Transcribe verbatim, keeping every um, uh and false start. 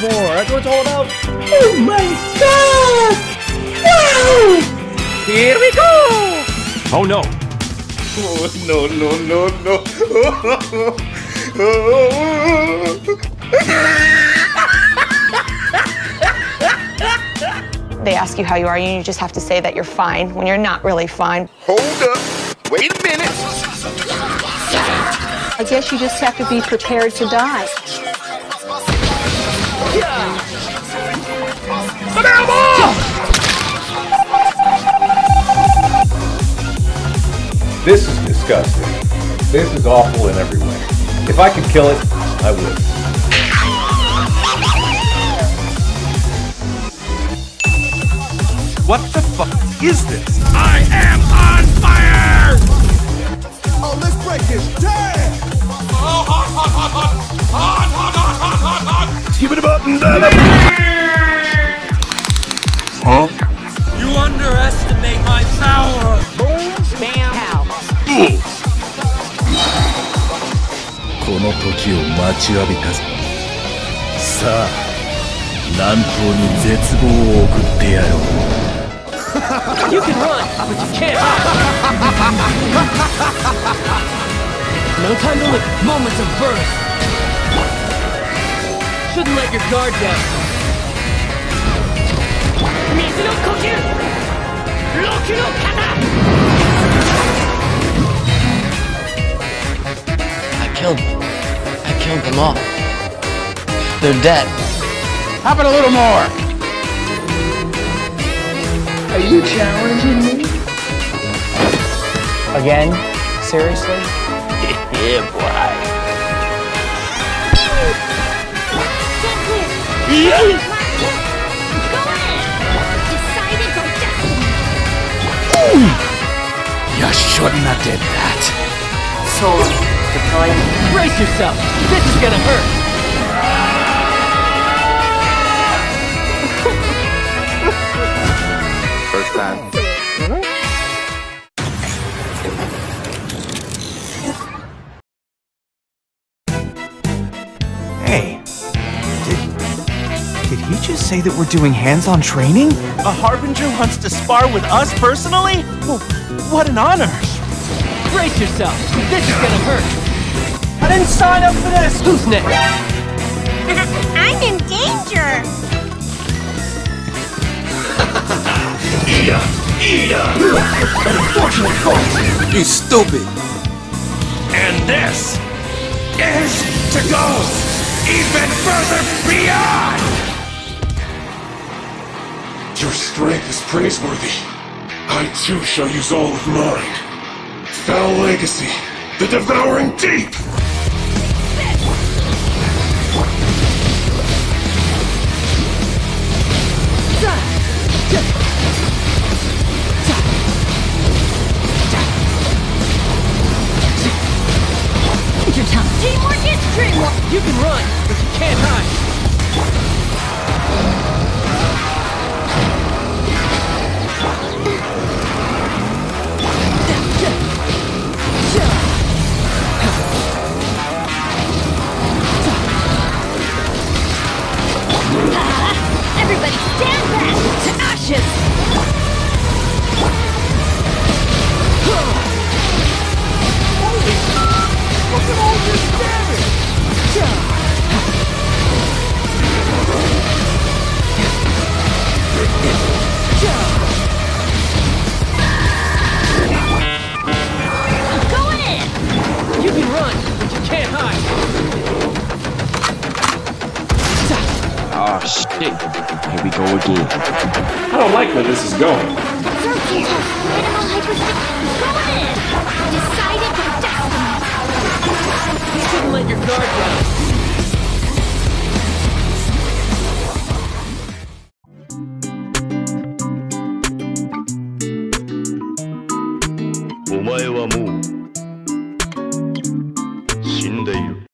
for? That's what it's all about. Oh my god! Wow! Here we go! Oh no! Oh no no no no! They ask you how you are, and you just have to say that you're fine when you're not really fine. Hold up! Wait a minute! I guess you just have to be prepared to die. This is disgusting. This is awful in every way. If I could kill it, I would. What the fuck is this? I am on fire! Oh, let's break this down! Oh, hot, hot, hot, hot! Hot, hot, hot, hot, hot, hot! Give it a button, baby! Huh? You underestimate my power! Bam! How? You can run, but you can't hide! No time to look. Moments of birth! Shouldn't let your guard down. Mizu no koku! Roku no kata! I killed them. I killed them all. They're dead. How about a little more? Are you challenging me? Again? Seriously? Yeah, boy. You shouldn't have did that. Soul deployed. Brace yourself. This is gonna hurt. First time. Hey. Did he just say that we're doing hands-on training? A Harbinger wants to spar with us personally? Well, what an honor! Brace yourself! This is gonna hurt! I didn't sign up for this! Who's next? I'm in danger! Ida! Ida! Unfortunate fault! He's stupid! And this is to go even further beyond! Your strength is praiseworthy. I too shall use all of mine. Foul Legacy, the Devouring Deep! Your time. Teamwork is dreamwork! You can run, but you can't hide! Oh, shit. Here we go again. I don't like where this is going. You shouldn't let your guard down. Omae wa mou shindairu.